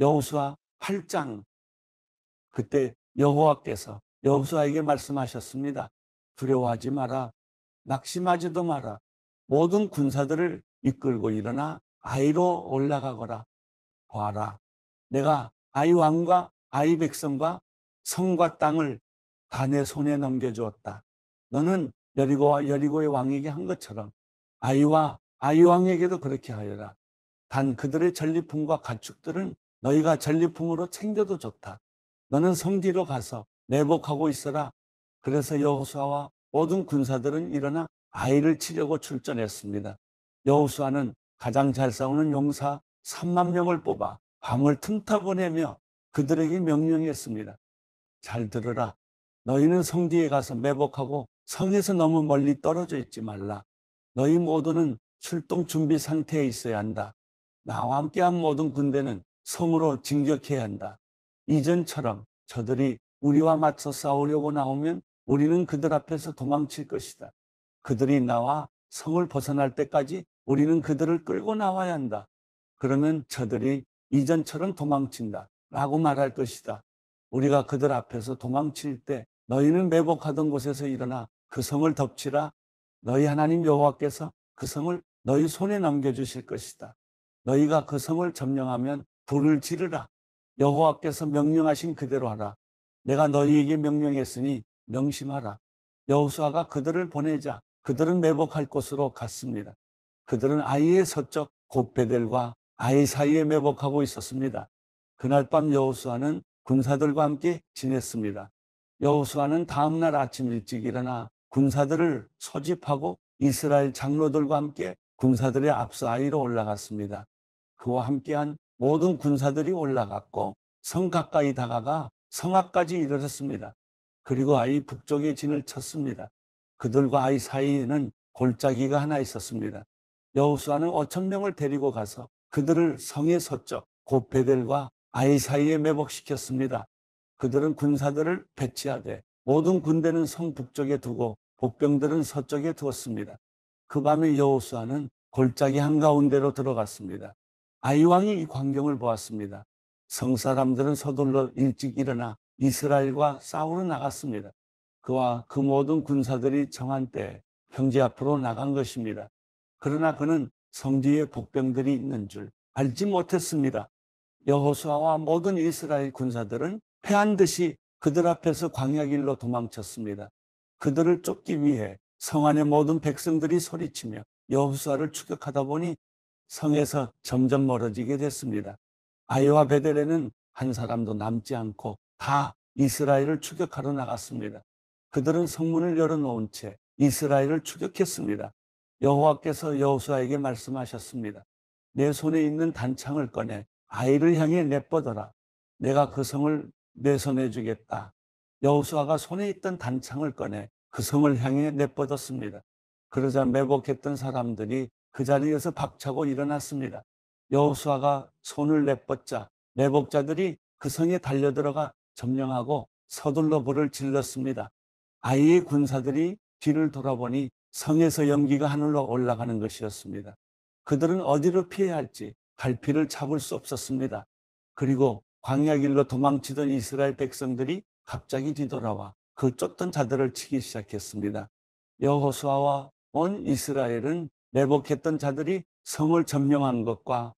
여호수아 8장 그때 여호와께서 여호수아에게 말씀하셨습니다. 두려워하지 마라. 낙심하지도 마라. 모든 군사들을 이끌고 일어나 아이로 올라가거라. 보아라. 내가 아이 왕과 아이 백성과 성과 땅을 다 내 손에 넘겨주었다. 너는 여리고와 여리고의 왕에게 한 것처럼 아이와 아이 왕에게도 그렇게 하여라. 단 그들의 전리품과 가축들은 너희가 전리품으로 챙겨도 좋다. 너는 성 뒤로 가서 내복하고 있어라. 그래서 여호수아와 모든 군사들은 일어나 아이를 치려고 출전했습니다. 여호수아는 가장 잘 싸우는 용사 3만 명을 뽑아 밤을 틈타 보내며 그들에게 명령했습니다. 잘 들으라. 너희는 성 뒤에 가서 매복하고 성에서 너무 멀리 떨어져 있지 말라. 너희 모두는 출동 준비 상태에 있어야 한다. 나와 함께한 모든 군대는 성으로 진격해야 한다. 이전처럼 저들이 우리와 맞서 싸우려고 나오면 우리는 그들 앞에서 도망칠 것이다. 그들이 나와 성을 벗어날 때까지 우리는 그들을 끌고 나와야 한다. 그러면 저들이 이전처럼 도망친다 라고 말할 것이다. 우리가 그들 앞에서 도망칠 때 너희는 매복하던 곳에서 일어나 그 성을 덮치라. 너희 하나님 여호와께서 그 성을 너희 손에 넘겨주실 것이다. 너희가 그 성을 점령하면 불을 지르라. 여호와께서 명령하신 그대로 하라. 내가 너희에게 명령했으니 명심하라. 여호수아가 그들을 보내자 그들은 매복할 곳으로 갔습니다. 그들은 아이의 서쪽 곱베델과 아이 사이에 매복하고 있었습니다. 그날 밤 여호수아는 군사들과 함께 지냈습니다. 여호수아는 다음날 아침 일찍 일어나 군사들을 소집하고 이스라엘 장로들과 함께 군사들의 앞서 아이로 올라갔습니다. 그와 함께한 모든 군사들이 올라갔고 성 가까이 다가가 성 앞까지 이르렀습니다. 그리고 아이 북쪽에 진을 쳤습니다. 그들과 아이 사이에는 골짜기가 하나 있었습니다. 여호수아는 5,000명을 데리고 가서 그들을 성의 서쪽 곱베델과 아이 사이에 매복시켰습니다. 그들은 군사들을 배치하되 모든 군대는 성 북쪽에 두고 복병들은 서쪽에 두었습니다. 그 밤에 여호수아는 골짜기 한가운데로 들어갔습니다. 아이왕이 이 광경을 보았습니다. 성 사람들은 서둘러 일찍 일어나 이스라엘과 싸우러 나갔습니다. 그와 그 모든 군사들이 정한 때 평지 앞으로 나간 것입니다. 그러나 그는 성 뒤에 복병들이 있는 줄 알지 못했습니다. 여호수아와 모든 이스라엘 군사들은 패한 듯이 그들 앞에서 광야 길로 도망쳤습니다. 그들을 쫓기 위해 성 안의 모든 백성들이 소리치며 여호수아를 추격하다 보니 성에서 점점 멀어지게 됐습니다. 아이와 베델에는 한 사람도 남지 않고 다 이스라엘을 추격하러 나갔습니다. 그들은 성문을 열어놓은 채 이스라엘을 추격했습니다. 여호와께서 여호수아에게 말씀하셨습니다. 내 손에 있는 단창을 꺼내 아이를 향해 내뻗어라. 내가 그 성을 내 손에 주겠다. 여호수아가 손에 있던 단창을 꺼내 그 성을 향해 내뻗었습니다. 그러자 매복했던 사람들이 그 자리에서 박차고 일어났습니다. 여호수아가 손을 내뻗자 매복자들이 그 성에 달려들어가 점령하고 서둘러 불을 질렀습니다. 아이의 군사들이 뒤를 돌아보니 성에서 연기가 하늘로 올라가는 것이었습니다. 그들은 어디로 피해야 할지 갈피를 잡을 수 없었습니다. 그리고 광야 길로 도망치던 이스라엘 백성들이 갑자기 뒤돌아와 그 쫓던 자들을 치기 시작했습니다. 여호수아와 온 이스라엘은 매복했던 자들이 성을 점령한 것과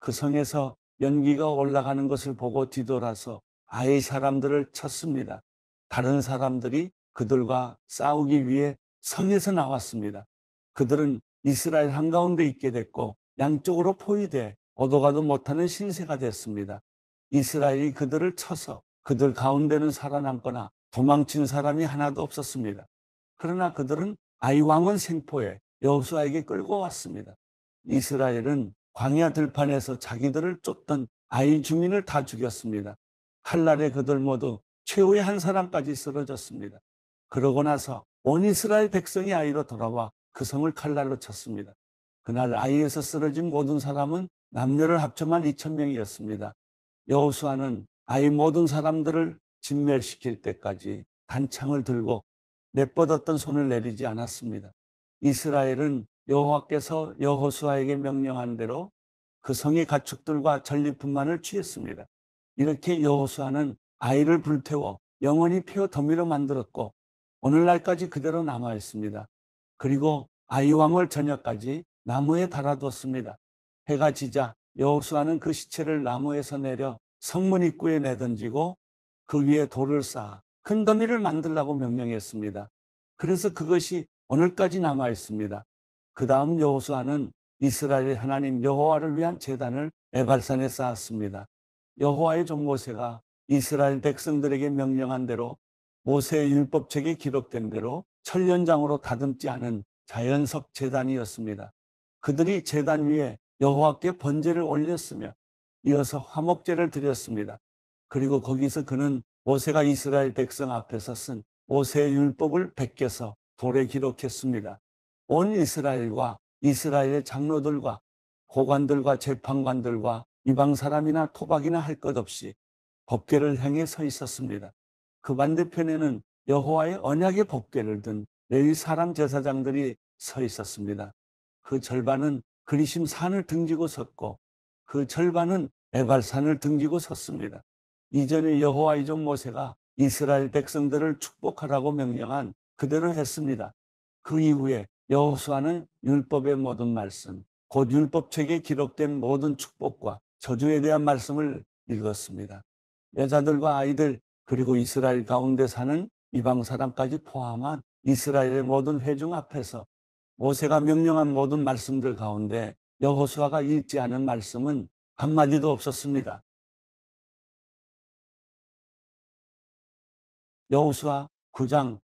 그 성에서 연기가 올라가는 것을 보고 뒤돌아서 아이 사람들을 쳤습니다. 다른 사람들이 그들과 싸우기 위해 성에서 나왔습니다. 그들은 이스라엘 한가운데 있게 됐고 양쪽으로 포위돼 얻어가도 못하는 신세가 됐습니다. 이스라엘이 그들을 쳐서 그들 가운데는 살아남거나 도망친 사람이 하나도 없었습니다. 그러나 그들은 아이 왕은 생포에 여호수아에게 끌고 왔습니다. 이스라엘은 광야 들판에서 자기들을 쫓던 아이 주민을 다 죽였습니다. 칼날에 그들 모두 최후의 한 사람까지 쓰러졌습니다. 그러고 나서 온 이스라엘 백성이 아이로 돌아와 그 성을 칼날로 쳤습니다. 그날 아이에서 쓰러진 모든 사람은 남녀를 합쳐만 2,000명이었습니다. 여호수아는 아이 모든 사람들을 진멸시킬 때까지 단창을 들고 내뻗었던 손을 내리지 않았습니다. 이스라엘은 여호와께서 여호수아에게 명령한 대로 그 성의 가축들과 전리품만을 취했습니다. 이렇게 여호수아는 아이를 불태워 영원히 피어 더미로 만들었고 오늘날까지 그대로 남아있습니다. 그리고 아이왕을 저녁까지 나무에 달아뒀습니다. 해가 지자 여호수아는 그 시체를 나무에서 내려 성문 입구에 내던지고 그 위에 돌을 쌓아 큰 더미를 만들라고 명령했습니다. 그래서 그것이 오늘까지 남아있습니다. 그 다음 여호수아는 이스라엘의 하나님 여호와를 위한 제단을 에발산에 쌓았습니다. 여호와의 종모세가 이스라엘 백성들에게 명령한 대로 모세의 율법책에 기록된 대로 철련장으로 다듬지 않은 자연석 제단이었습니다. 그들이 제단 위에 여호와께 번제를 올렸으며 이어서 화목제를 드렸습니다. 그리고 거기서 그는 모세가 이스라엘 백성 앞에서 쓴 모세의 율법을 베껴서 돌에 기록했습니다. 온 이스라엘과 이스라엘의 장로들과 고관들과 재판관들과 이방 사람이나 토박이나 할 것 없이 법궤를 향해 서 있었습니다. 그 반대편에는 여호와의 언약의 법궤를 든 레위 사람 제사장들이 서 있었습니다. 그 절반은 그리심 산을 등지고 섰고 그 절반은 에발산을 등지고 섰습니다. 이전에 여호와의 종 모세가 이스라엘 백성들을 축복하라고 명령한 그대로 했습니다. 그 이후에 여호수아는 율법의 모든 말씀, 곧 율법책에 기록된 모든 축복과 저주에 대한 말씀을 읽었습니다. 여자들과 아이들 그리고 이스라엘 가운데 사는 이방 사람까지 포함한 이스라엘의 모든 회중 앞에서 모세가 명령한 모든 말씀들 가운데 여호수아가 읽지 않은 말씀은 한마디도 없었습니다. 여호수아 9장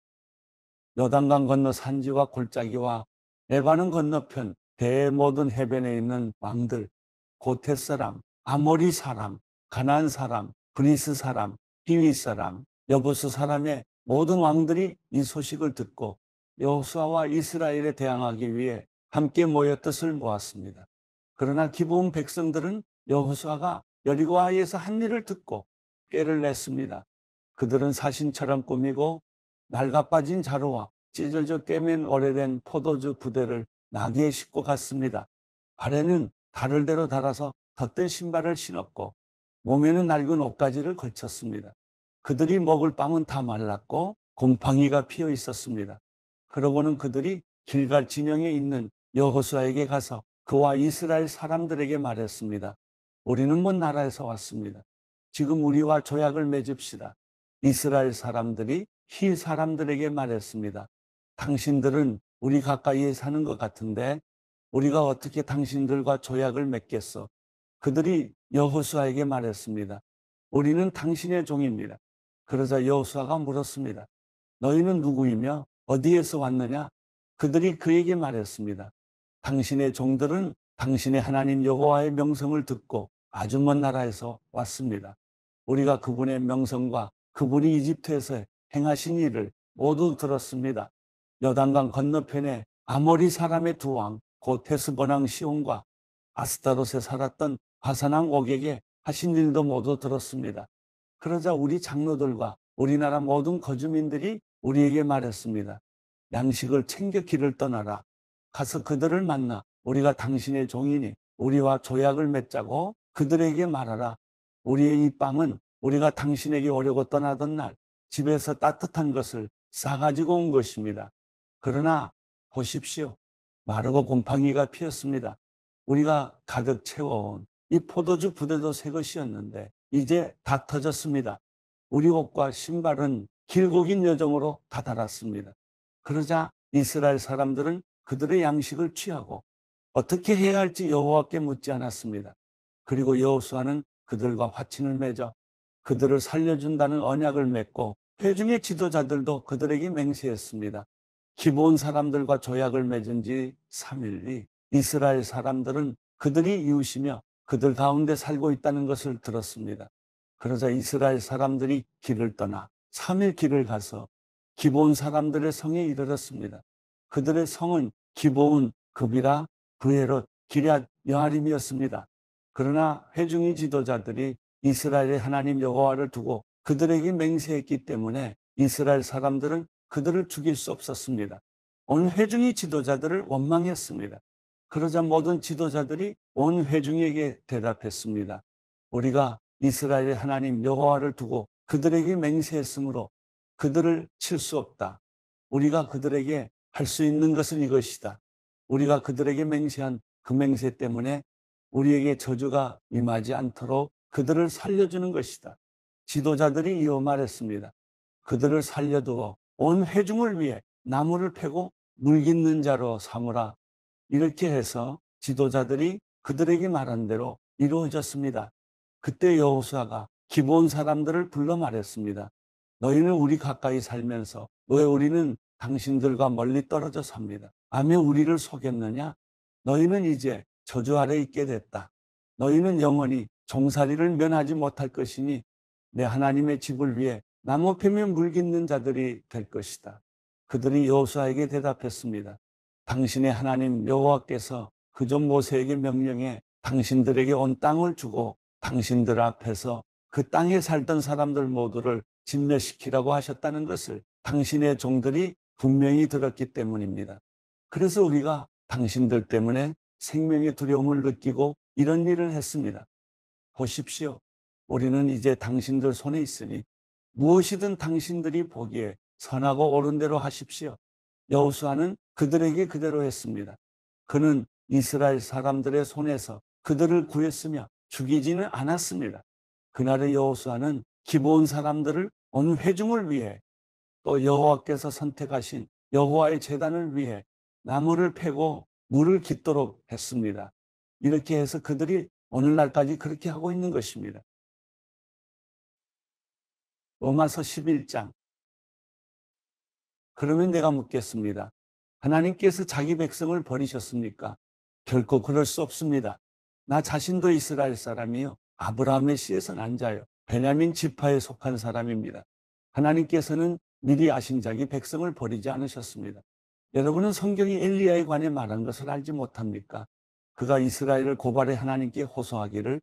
요단강 건너 산지와 골짜기와 에바는 건너편 대의 모든 해변에 있는 왕들, 고테 사람, 아모리 사람, 가나안 사람, 브리스 사람, 히위 사람, 여부스 사람의 모든 왕들이 이 소식을 듣고 여호수아와 이스라엘에 대항하기 위해 함께 모여 뜻을 모았습니다. 그러나 기브온 백성들은 여호수아가 여리고아에서 한 일을 듣고 꾀를 냈습니다. 그들은 사신처럼 꾸미고 낡아빠진 자루와 찢어져 꿰맨 오래된 포도주 부대를 나귀에 싣고 갔습니다. 발에는 다를대로 달아서 덧댄 신발을 신었고 몸에는 낡은 옷가지를 걸쳤습니다. 그들이 먹을 빵은 다 말랐고 곰팡이가 피어 있었습니다. 그러고는 그들이 길갈 진영에 있는 여호수아에게 가서 그와 이스라엘 사람들에게 말했습니다. 우리는 먼 나라에서 왔습니다. 지금 우리와 조약을 맺읍시다. 이스라엘 사람들이 히 사람들에게 말했습니다. 당신들은 우리 가까이에 사는 것 같은데 우리가 어떻게 당신들과 조약을 맺겠어? 그들이 여호수아에게 말했습니다. 우리는 당신의 종입니다. 그러자 여호수아가 물었습니다. 너희는 누구이며 어디에서 왔느냐? 그들이 그에게 말했습니다. 당신의 종들은 당신의 하나님 여호와의 명성을 듣고 아주 먼 나라에서 왔습니다. 우리가 그분의 명성과 그분이 이집트에서 행하신 일을 모두 들었습니다. 요단강 건너편에 아모리 사람의 두 왕, 곧 헤스본 왕 시온과 아스타롯에 살았던 바산 왕 옥에게 하신 일도 모두 들었습니다. 그러자 우리 장로들과 우리나라 모든 거주민들이 우리에게 말했습니다. 양식을 챙겨 길을 떠나라. 가서 그들을 만나 우리가 당신의 종이니 우리와 조약을 맺자고 그들에게 말하라. 우리의 이 빵은 우리가 당신에게 오려고 떠나던 날 집에서 따뜻한 것을 싸가지고 온 것입니다. 그러나 보십시오. 마르고 곰팡이가 피었습니다. 우리가 가득 채워온 이 포도주 부대도 새 것이었는데 이제 다 터졌습니다. 우리 옷과 신발은 길고 긴 여정으로 다 닳았습니다. 그러자 이스라엘 사람들은 그들의 양식을 취하고 어떻게 해야 할지 여호와께 묻지 않았습니다. 그리고 여호수아는 그들과 화친을 맺어 그들을 살려준다는 언약을 맺고 회중의 지도자들도 그들에게 맹세했습니다. 기브온 사람들과 조약을 맺은 지 3일이 이스라엘 사람들은 그들이 이웃이며 그들 가운데 살고 있다는 것을 들었습니다. 그러자 이스라엘 사람들이 길을 떠나 3일 길을 가서 기브온 사람들의 성에 이르렀습니다. 그들의 성은 기브온, 그비라, 브에롯, 기럇, 여아림이었습니다. 그러나 회중의 지도자들이 이스라엘의 하나님 여호와를 두고 그들에게 맹세했기 때문에 이스라엘 사람들은 그들을 죽일 수 없었습니다. 온 회중의 지도자들을 원망했습니다. 그러자 모든 지도자들이 온 회중에게 대답했습니다. 우리가 이스라엘의 하나님 여호와를 두고 그들에게 맹세했으므로 그들을 칠 수 없다. 우리가 그들에게 할 수 있는 것은 이것이다. 우리가 그들에게 맹세한 그 맹세 때문에 우리에게 저주가 임하지 않도록 그들을 살려주는 것이다. 지도자들이 이어 말했습니다. 그들을 살려두어 온 회중을 위해 나무를 패고 물깃는 자로 삼으라. 이렇게 해서 지도자들이 그들에게 말한 대로 이루어졌습니다. 그때 여호수아가 기브온 사람들을 불러 말했습니다. 너희는 우리 가까이 살면서 왜 우리는 당신들과 멀리 떨어져 삽니다. 아메 우리를 속였느냐? 너희는 이제 저주 아래 있게 됐다. 너희는 영원히 종살이를 면하지 못할 것이니 내 하나님의 집을 위해 나무 패며 물깃는 자들이 될 것이다. 그들이 여호수아에게 대답했습니다. 당신의 하나님 여호와께서 그전 모세에게 명령해 당신들에게 온 땅을 주고 당신들 앞에서 그 땅에 살던 사람들 모두를 진멸시키라고 하셨다는 것을 당신의 종들이 분명히 들었기 때문입니다. 그래서 우리가 당신들 때문에 생명의 두려움을 느끼고 이런 일을 했습니다. 보십시오. 우리는 이제 당신들 손에 있으니 무엇이든 당신들이 보기에 선하고 옳은 대로 하십시오. 여호수아는 그들에게 그대로 했습니다. 그는 이스라엘 사람들의 손에서 그들을 구했으며 죽이지는 않았습니다. 그날의 여호수아는 기브온 사람들을 온 회중을 위해 또 여호와께서 선택하신 여호와의 제단을 위해 나무를 패고 물을 깃도록 했습니다. 이렇게 해서 그들이 오늘날까지 그렇게 하고 있는 것입니다. 로마서 11장. 그러면 내가 묻겠습니다. 하나님께서 자기 백성을 버리셨습니까? 결코 그럴 수 없습니다. 나 자신도 이스라엘 사람이요 아브라함의 씨에서 난 자요 베냐민 지파에 속한 사람입니다. 하나님께서는 미리 아신 자기 백성을 버리지 않으셨습니다. 여러분은 성경이 엘리야에 관해 말한 것을 알지 못합니까? 그가 이스라엘을 고발해 하나님께 호소하기를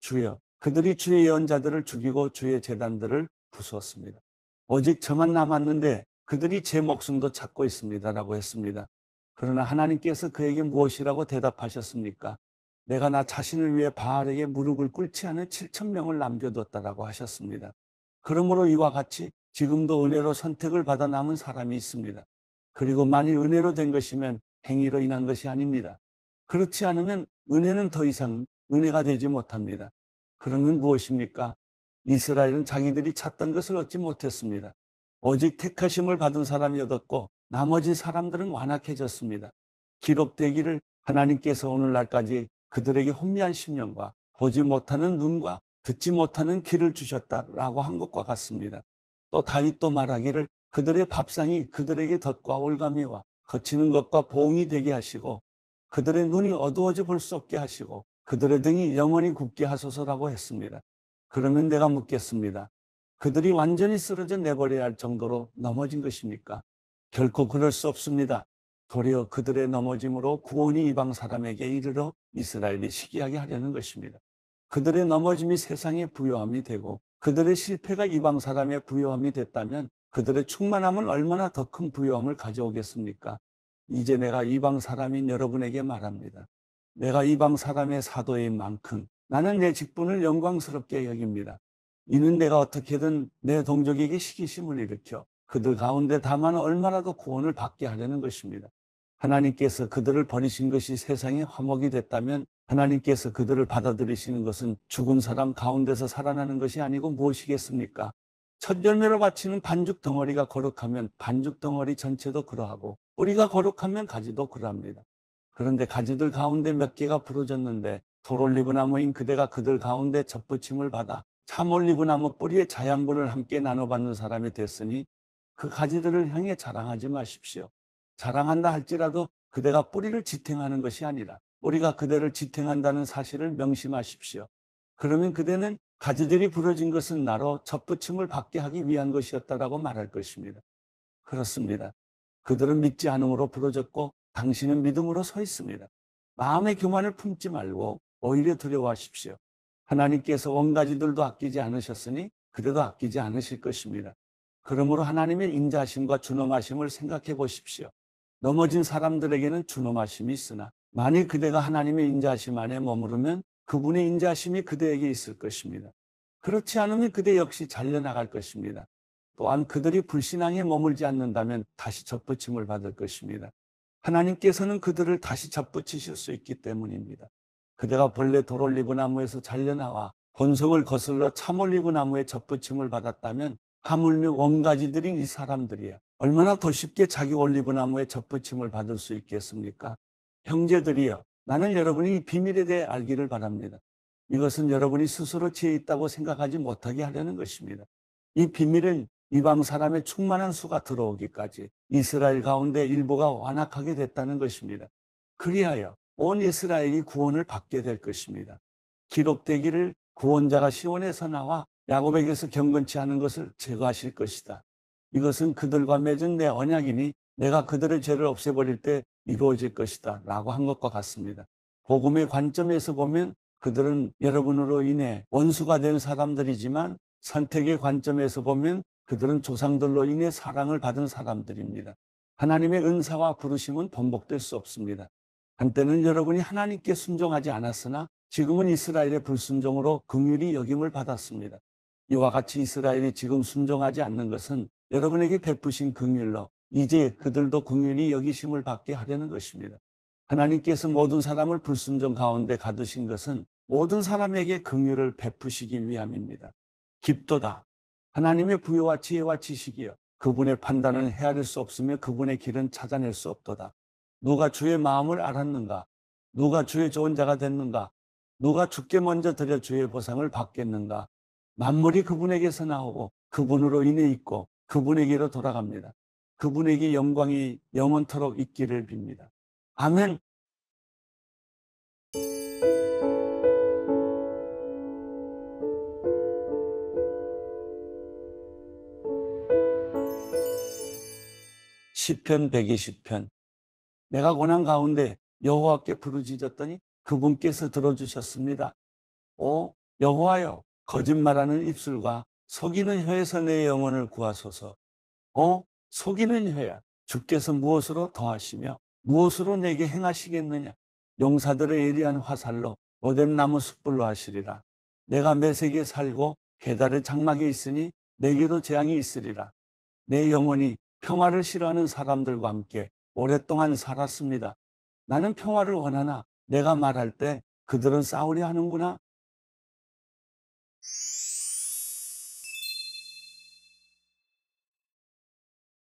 주여 그들이 주의 예언자들을 죽이고 주의 제단들을 부수었습니다. 오직 저만 남았는데 그들이 제 목숨도 찾고 있습니다 라고 했습니다. 그러나 하나님께서 그에게 무엇이라고 대답하셨습니까? 내가 나 자신을 위해 바알에게 무릎을 꿇지 않은 7,000명을 남겨뒀다라고 하셨습니다. 그러므로 이와 같이 지금도 은혜로 선택을 받아 남은 사람이 있습니다. 그리고 만일 은혜로 된 것이면 행위로 인한 것이 아닙니다. 그렇지 않으면 은혜는 더 이상 은혜가 되지 못합니다. 그러면 무엇입니까? 이스라엘은 자기들이 찾던 것을 얻지 못했습니다. 오직 택하심을 받은 사람이 얻었고 나머지 사람들은 완악해졌습니다. 기록되기를 하나님께서 오늘날까지 그들에게 혼미한 심령과 보지 못하는 눈과 듣지 못하는 귀를 주셨다라고 한 것과 같습니다. 또 다윗도 말하기를 그들의 밥상이 그들에게 덫과 올가미와 거치는 것과 보응이 되게 하시고 그들의 눈이 어두워져 볼 수 없게 하시고 그들의 등이 영원히 굳게 하소서라고 했습니다. 그러면 내가 묻겠습니다. 그들이 완전히 쓰러져 내버려야 할 정도로 넘어진 것입니까? 결코 그럴 수 없습니다. 도리어 그들의 넘어짐으로 구원이 이방 사람에게 이르러 이스라엘이 시기하게 하려는 것입니다. 그들의 넘어짐이 세상의 부요함이 되고 그들의 실패가 이방 사람의 부요함이 됐다면 그들의 충만함은 얼마나 더 큰 부요함을 가져오겠습니까? 이제 내가 이방 사람인 여러분에게 말합니다. 내가 이방 사람의 사도인 만큼 나는 내 직분을 영광스럽게 여깁니다. 이는 내가 어떻게든 내 동족에게 시기심을 일으켜 그들 가운데 다만 얼마나 더 구원을 받게 하려는 것입니다. 하나님께서 그들을 버리신 것이 세상의 화목이 됐다면 하나님께서 그들을 받아들이시는 것은 죽은 사람 가운데서 살아나는 것이 아니고 무엇이겠습니까? 첫 열매로 바치는 반죽 덩어리가 거룩하면 반죽 덩어리 전체도 그러하고 뿌리가 거룩하면 가지도 그러합니다. 그런데 가지들 가운데 몇 개가 부러졌는데 돌올리브나무인 그대가 그들 가운데 접붙임을 받아 참올리브나무 뿌리의 자양분을 함께 나눠받는 사람이 됐으니 그 가지들을 향해 자랑하지 마십시오. 자랑한다 할지라도 그대가 뿌리를 지탱하는 것이 아니라 뿌리가 그대를 지탱한다는 사실을 명심하십시오. 그러면 그대는 가지들이 부러진 것은 나로 접붙임을 받게 하기 위한 것이었다라고 말할 것입니다. 그렇습니다. 그들은 믿지 않음으로 부러졌고 당신은 믿음으로 서 있습니다. 마음의 교만을 품지 말고 오히려 두려워하십시오. 하나님께서 원가지들도 아끼지 않으셨으니 그대도 아끼지 않으실 것입니다. 그러므로 하나님의 인자하심과 준엄하심을 생각해 보십시오. 넘어진 사람들에게는 준엄하심이 있으나 만일 그대가 하나님의 인자하심 안에 머무르면 그분의 인자하심이 그대에게 있을 것입니다. 그렇지 않으면 그대 역시 잘려나갈 것입니다. 또한 그들이 불신앙에 머물지 않는다면 다시 접붙임을 받을 것입니다. 하나님께서는 그들을 다시 접붙이실 수 있기 때문입니다. 그대가 본래 돌올리브 나무에서 잘려나와 본성을 거슬러 참올리브 나무에 접붙임을 받았다면 하물며 원가지들인 이 사람들이야 얼마나 더 쉽게 자기 올리브 나무에 접붙임을 받을 수 있겠습니까? 형제들이여, 나는 여러분이 이 비밀에 대해 알기를 바랍니다. 이것은 여러분이 스스로 지혜 있다고 생각하지 못하게 하려는 것입니다. 이 비밀은 이방 사람의 충만한 수가 들어오기까지 이스라엘 가운데 일부가 완악하게 됐다는 것입니다. 그리하여 온 이스라엘이 구원을 받게 될 것입니다. 기록되기를 구원자가 시온에서 나와 야곱에게서 경건치 않은 것을 제거하실 것이다. 이것은 그들과 맺은 내 언약이니 내가 그들의 죄를 없애버릴 때 이루어질 것이다 라고 한 것과 같습니다. 복음의 관점에서 보면 그들은 여러분으로 인해 원수가 된 사람들이지만 선택의 관점에서 보면 그들은 조상들로 인해 사랑을 받은 사람들입니다. 하나님의 은사와 부르심은 번복될 수 없습니다. 한때는 여러분이 하나님께 순종하지 않았으나 지금은 이스라엘의 불순종으로 긍휼히 여김을 받았습니다. 이와 같이 이스라엘이 지금 순종하지 않는 것은 여러분에게 베푸신 긍휼로 이제 그들도 긍휼히 여기심을 받게 하려는 것입니다. 하나님께서 모든 사람을 불순종 가운데 가두신 것은 모든 사람에게 긍휼을 베푸시기 위함입니다. 깊도다. 하나님의 부여와 지혜와 지식이여, 그분의 판단은 헤아릴 수 없으며 그분의 길은 찾아낼 수 없도다. 누가 주의 마음을 알았는가? 누가 주의 좋은 자가 됐는가? 누가 주께 먼저 드려 주의 보상을 받겠는가? 만물이 그분에게서 나오고 그분으로 인해 있고 그분에게로 돌아갑니다. 그분에게 영광이 영원토록 있기를 빕니다. 아멘. 시편 120편. 내가 고난 가운데 여호와께 부르짖었더니 그분께서 들어주셨습니다. 오 여호와여, 거짓말하는 입술과 속이는 혀에서 내 영혼을 구하소서. 오 속이는 혀야, 주께서 무엇으로 더하시며 무엇으로 내게 행하시겠느냐? 용사들의 예리한 화살로 오뎀나무 숯불로 하시리라. 내가 매색에 살고 게달의 장막에 있으니 내게도 재앙이 있으리라. 내 영혼이 평화를 싫어하는 사람들과 함께 오랫동안 살았습니다. 나는 평화를 원하나 내가 말할 때 그들은 싸우려 하는구나.